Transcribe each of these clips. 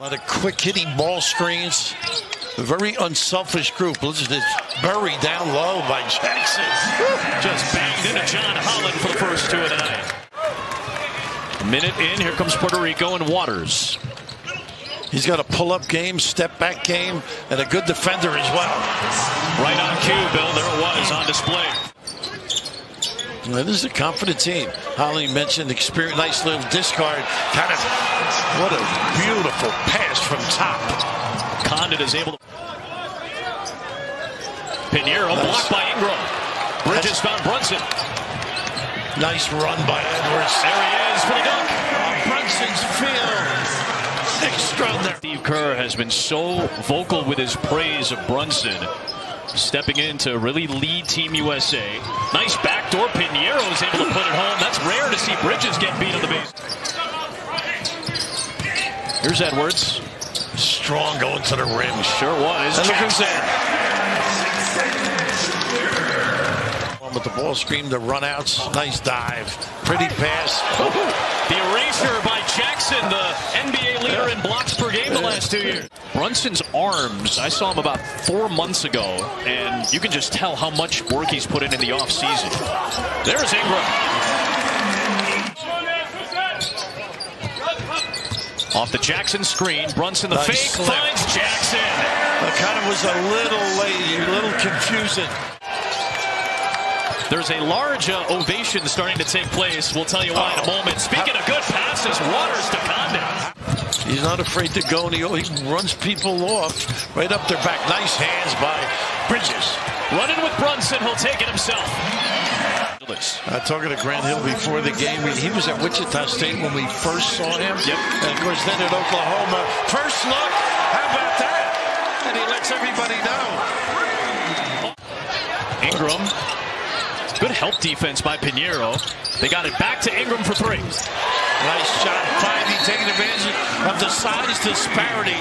A lot of quick hitting ball screens. A very unselfish group. Listen to this. Buried down low by Jackson. Just banged into John Holland for the first two of the night. A minute in. Here comes Puerto Rico and Waters. He's got a pull-up game, step-back game, and a good defender as well. Right on cue, Bill. There it was on display. Now, this is a confident team. Holly mentioned experience. Nice little discard. Kind of, what a beautiful pass from top. Condit is able to... Pinheiro blocked by Ingram. Bridges found Brunson. Nice run by Edwards. There he is for the dunk. Brunson's field. Extraordinary. Steve Kerr has been so vocal with his praise of Brunson, stepping in to really lead Team USA. Nice backdoor. Pinheiro is able to put it home. That's rare to see Bridges get beat on the base. Here's Edwards. Strong going to the rim. Sure was. And look who's there. One with the ball screen, the runouts. Nice dive. Pretty pass. The erasure by Jackson, the NBA leader in blocks per game the last 2 years. Brunson's arms, I saw him about 4 months ago, and you can just tell how much work he's put in the offseason. There's Ingram. Off the Jackson screen, Brunson the fake, finds Jackson. That kind of was a little late, a little confusing. There's a large ovation starting to take place. We'll tell you why in a moment. Speaking of good passes, Waters to Condit. He's not afraid to go, and he runs people off right up their back. Nice hands by Bridges. Running with Brunson, he'll take it himself. Talking to Grant Hill before the game, he was at Wichita State when we first saw him. Yep. And of course, then at Oklahoma. First look, how about that? And he lets everybody down. Ingram. Good help defense by Pinheiro. They got it back to Ingram for three. Nice shot. Finally taking advantage of the size disparity.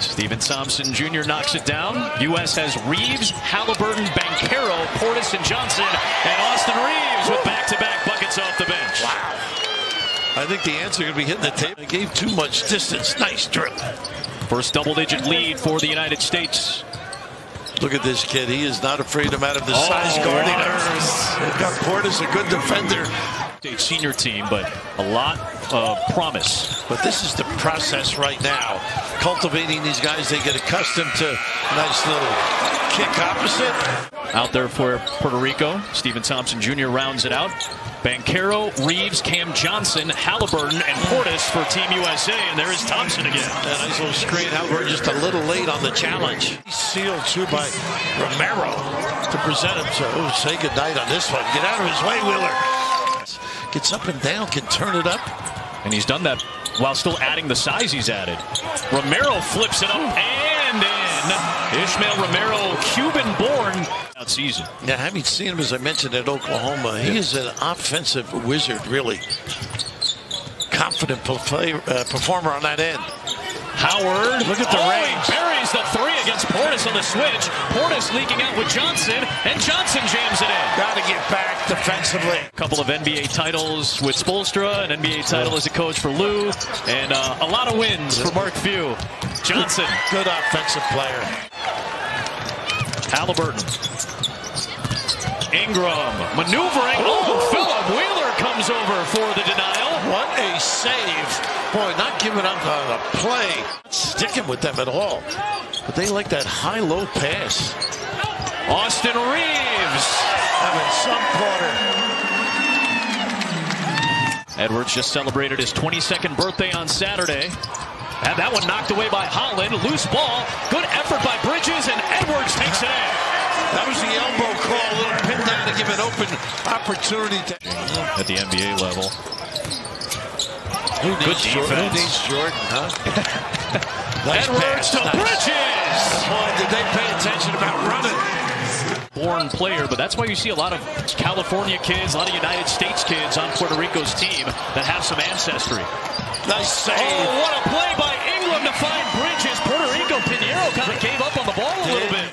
Stephen Thompson Jr. knocks it down. U.S. has Reeves, Haliburton, Banchero, Portis, and Johnson. And Austin Reeves with back-to-back buckets off the bench. Wow. I think the answer is going to be hitting the table. They gave too much distance. Nice dribble. First double-digit lead for the United States. Look at this kid. He is not afraid of out of the size guarding. They've got Portis, a good defender. Senior team, but a lot of promise. But this is the process right now. Cultivating these guys, they get accustomed to a nice little kick opposite. Out there for Puerto Rico. Stephen Thompson Jr. rounds it out. Banchero, Reeves, Cam Johnson, Haliburton, and Portis for Team USA. And there is Thompson again. That nice little screen. Haliburton just a little late on the challenge. Sealed too by Romero to present him. So say goodnight on this one. Get out of his way, Wheeler. Gets up and down, can turn it up. And he's done that while still adding the size he's added. Romero flips it up and in. Ysmael Romero, Cuban-born. Season. Yeah, having seen him, as I mentioned, at Oklahoma, he is an offensive wizard, really. Confident performer on that end. Howard, look at the range. He buries the three against Portis on the switch. Portis leaking out with Johnson, and Johnson jams it in. Got to get back defensively. A couple of NBA titles with Spolstra, an NBA title as a coach for Lou, and a lot of wins for Mark Few. Johnson, good offensive player. Haliburton. Ingram maneuvering. Philip Wheeler comes over for the denial. What a save. Boy, not giving up on the play. Not sticking with them at all. But they like that high-low pass. Austin Reeves having some quarter. Edwards just celebrated his 22nd birthday on Saturday. And that one knocked away by Holland. Loose ball. Good effort by Bridges, and Edwards takes it in. That was the elbow call, a little pin down to give an open opportunity to... At the NBA level. Good defense. Who needs Jordan, huh? Nice Edwards pass. To Bridges! Boy, did they pay attention about running. Born player, but that's why you see a lot of California kids, a lot of United States kids on Puerto Rico's team that have some ancestry. Nice save. Oh, what a play by Ingram to find Bridges. Puerto Rico, Pinheiro kind of gave up on the ball a little bit.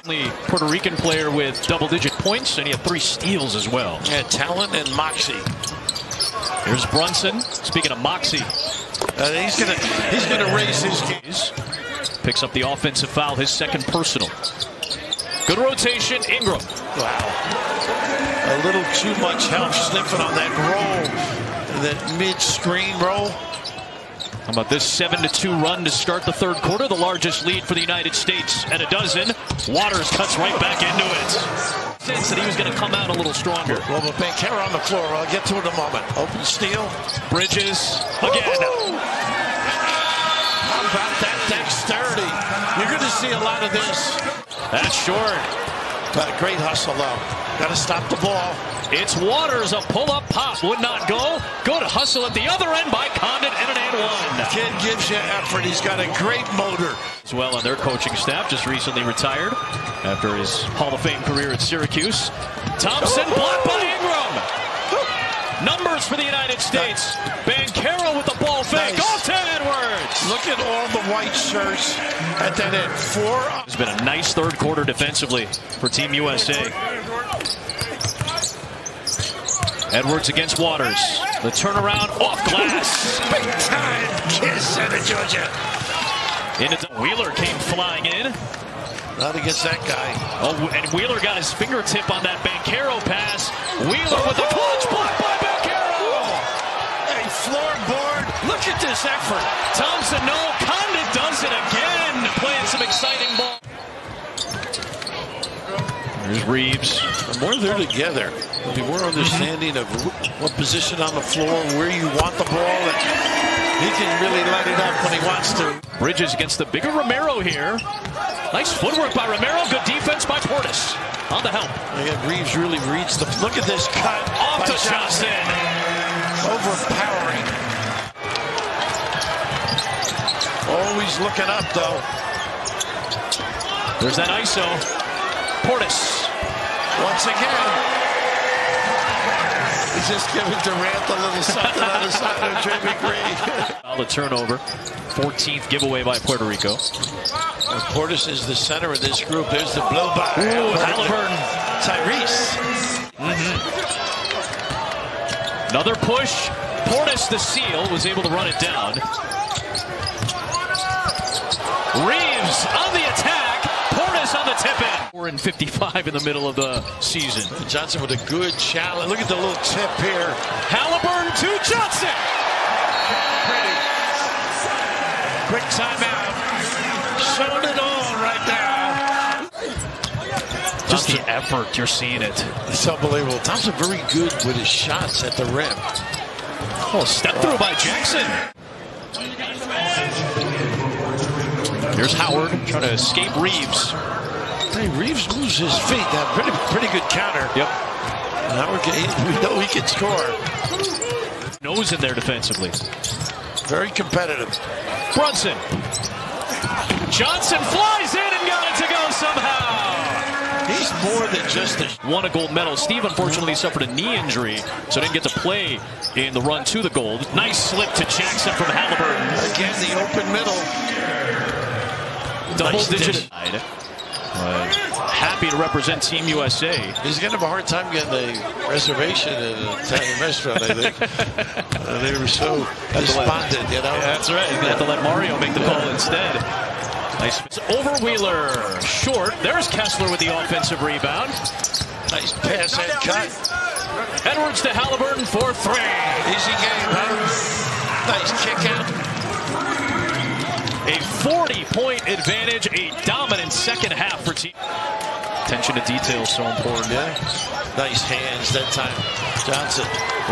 Puerto Rican player with double-digit points, and he had 3 steals as well. Yeah, talent and moxie. Here's Brunson. Speaking of moxie, He's gonna raise his case. Picks up the offensive foul, his second personal. Good rotation, Ingram. Wow. A little too much help sniffing on that roll, that mid-screen roll. How about this 7-2 run to start the third quarter? The largest lead for the United States at a dozen. Waters cuts right back into it. Sense that he was going to come out a little stronger. Well, Bankera on the floor. I'll get to it in a moment. Open steal. Bridges again. How about that dexterity? You're going to see a lot of this. That's short. Got a great hustle though. Got to stop the ball. It's Waters, a pull-up pop, would not go. Good hustle at the other end by Condon, and an and one. The kid gives you effort. He's got a great motor. As well on their coaching staff, just recently retired after his Hall of Fame career at Syracuse. Thompson blocked by Ingram. Numbers for the United States. Bankero with the ball fake. Off to Edwards. Look at all the white shirts at that end. Four. It's been a nice third quarter defensively for Team USA. Edwards against Waters. The turnaround off glass. Big time kiss out of Georgia. Wheeler came flying in. Not against that guy. Oh, and Wheeler got his fingertip on that Bankero pass. Wheeler with a clutch block by Bankero. A floorboard. Look at this effort. Thompson, no. Condon does it again. Playing some exciting ball. There's Reeves. The more they're together, the more understanding of what position on the floor, where you want the ball, and he can really light it up when he wants to. Bridges against the bigger Romero here. Nice footwork by Romero. Good defense by Portis. On the help. Yeah, Reeves really reads the. Look at this cut. Off to Johnson. Overpowering. Always looking up, though. There's that ISO. Portis, once again, he's just giving Durant a little something on the side of JP Green. The turnover, 14th giveaway by Puerto Rico. And Portis is the center of this group. There's the blow by Haliburton, Tyrese. Another push. Portis, the seal, was able to run it down. Reeves on the attack. On the tip in. 4-55 in the middle of the season. Johnson with a good challenge. Look at the little tip here. Haliburton to Johnson. Pretty. Quick timeout. Showing it all right now. Thompson. Just the effort. You're seeing it. It's unbelievable. Thompson very good with his shots at the rim. Oh, step through by Jackson. Here's Howard trying to escape Reeves. Hey, Reeves moves his feet. That pretty good counter. Yep. And Howard, we know he can score. Nose in there defensively. Very competitive. Brunson. Johnson flies in and got it to go somehow. He's more than just a... Won a gold medal. Steve unfortunately suffered a knee injury, so didn't get to play in the run to the gold. Nice slip to Jackson from Haliburton. Again, the open middle. Double-digit. Nice happy to represent Team USA. He's going to have a hard time getting a reservation at an Italian restaurant, I think. They were so despondent, you know? Yeah, that's right. They have to let Mario make the call instead. Nice. It's over Wheeler. Short. There's Kessler with the offensive rebound. Nice pass and cut. Edwards to Haliburton for three. Easy game, huh? Nice kick out. A 40-point advantage, a dominant second half for team. Attention to detail so important. Yeah. Nice hands that time. Johnson.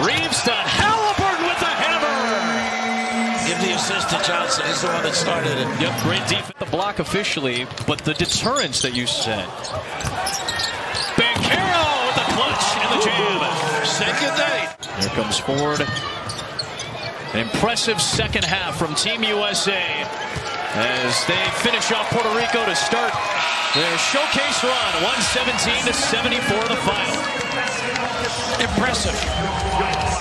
Reeves to Haliburton with the hammer. Give the assist to Johnson. He's the one that started it. Yep, great defense. The block officially, but the deterrence that you said. Bankero with the clutch and the jam. Second night. Here comes Ford. An impressive second half from Team USA. As they finish off Puerto Rico to start their showcase run, 117-74 in the final. Impressive.